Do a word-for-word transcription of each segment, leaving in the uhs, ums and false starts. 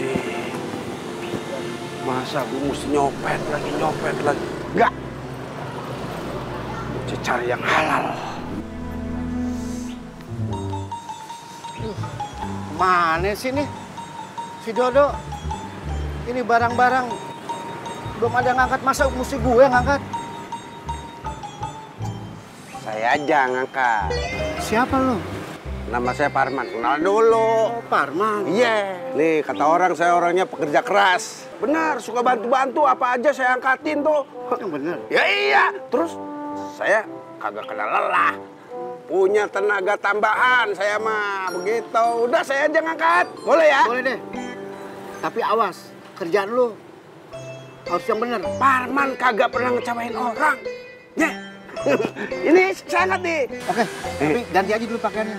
Anjir, masa gue mesti nyopet lagi, nyopet lagi. Enggak. Mesti cari yang halal. Mana sih nih? Si Dodo. Ini barang-barang belum ada ngangkat, masa mesti gue ngangkat? Saya aja ngangkat. Siapa lo? Nama saya Parman. Kenal dulu. Oh, Parman. Iya. Yeah. Nih, kata orang saya orangnya pekerja keras. Benar, suka bantu-bantu. Apa aja saya angkatin tuh. Yang benar. Ya iya. Terus saya kagak kena lelah. Punya tenaga tambahan saya mah. Begitu. Udah saya aja ngangkat. Boleh ya? Boleh deh. Tapi awas, kerjaan lu harus yang benar. Parman kagak pernah ngecewain orang. Ya. Yeah. Ini sangat nih. Oke, tapi ganti aja dulu pakaiannya.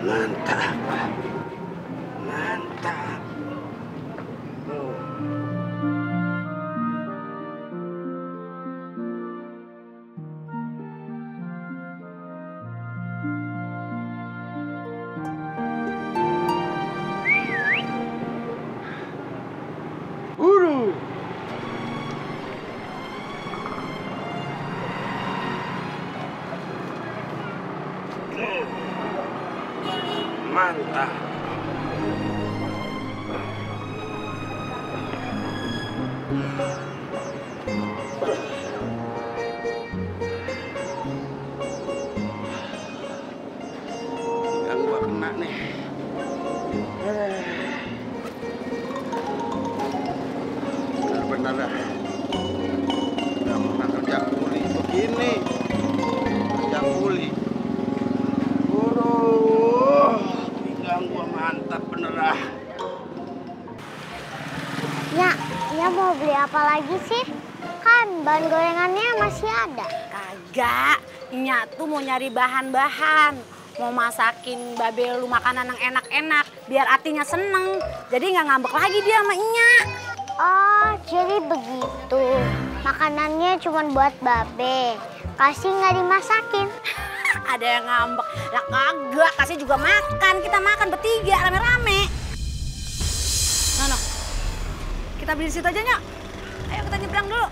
Mantap. Mantap. Mantap. Yang gua kena nih. Benar-benar dah. Gak pernah kerja kuli begini. Kerja kuli. Benerah. Ya, ya mau beli apa lagi sih? Kan bahan gorengannya masih ada. Kagak, Nya tuh mau nyari bahan-bahan. Mau masakin babe lu makanan yang enak-enak. Biar hatinya seneng. Jadi nggak ngambek lagi dia sama Nya. Oh, jadi begitu. Makanannya cuma buat babe. Kasih nggak dimasakin. Ada yang ngambek. Lah kagak, kasih juga makan. Kita makan bertiga rame-rame. Nah, no. Kita beli di situ aja, Nyok. Ayo kita nyebrang dulu.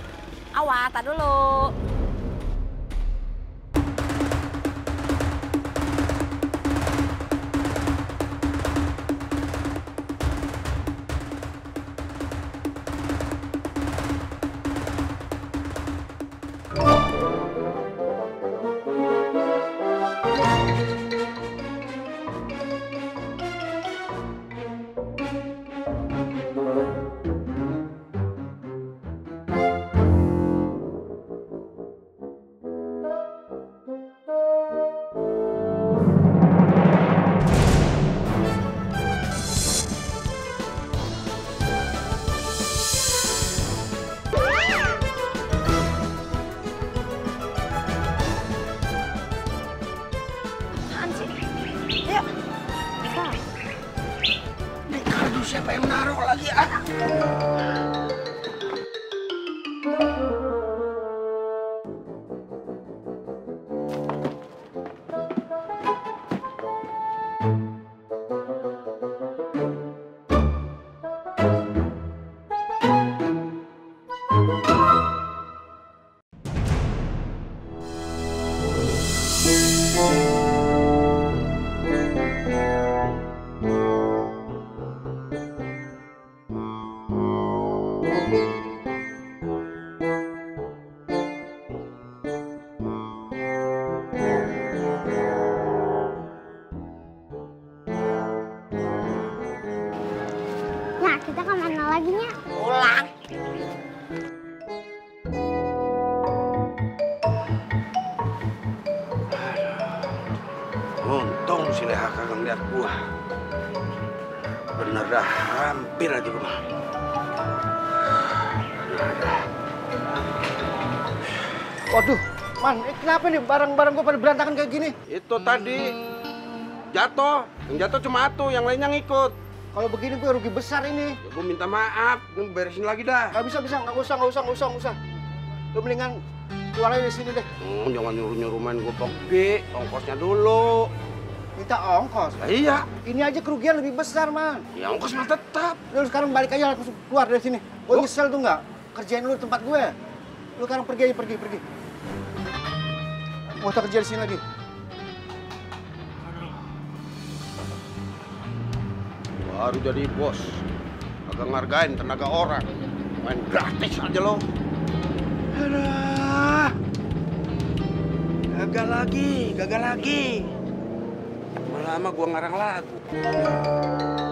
Awas, tar dulu. Siapa yang naruh lagi ah? Kita kemana lagi, Nya? Pulang. Untung si Leha kagak ngeliat gua. Bener dah, hampir aja gua. Waduh, Man, kenapa nih barang-barang gua pada berantakan kayak gini? Itu tadi jatuh, yang jatuh cuma satu, yang lainnya ngikut. Kalau begini gue rugi besar ini. Ya, gue minta maaf, gue beresin lagi dah. Gak bisa, bisa, gak usah, gak usah, gak usah, gak usah. Lu mendingan keluar aja dari sini deh. Hmm, jangan nyuruh-nyuruh main gue pegi, ongkosnya dulu. Minta ongkos? Nah, iya. Ini aja kerugian lebih besar, Man. Ya ongkos mah tetap. Lu sekarang balik aja, langsung keluar dari sini. Gue nyesel tuh gak? Kerjain lu tempat gue. Lu sekarang pergi aja, pergi, pergi. Mau tak kerja di sini lagi. Baru jadi bos, agak ngargain tenaga orang, main gratis aja lo. Aduh, gagal lagi, gagal lagi. Lama-lama gua ngarang lagu.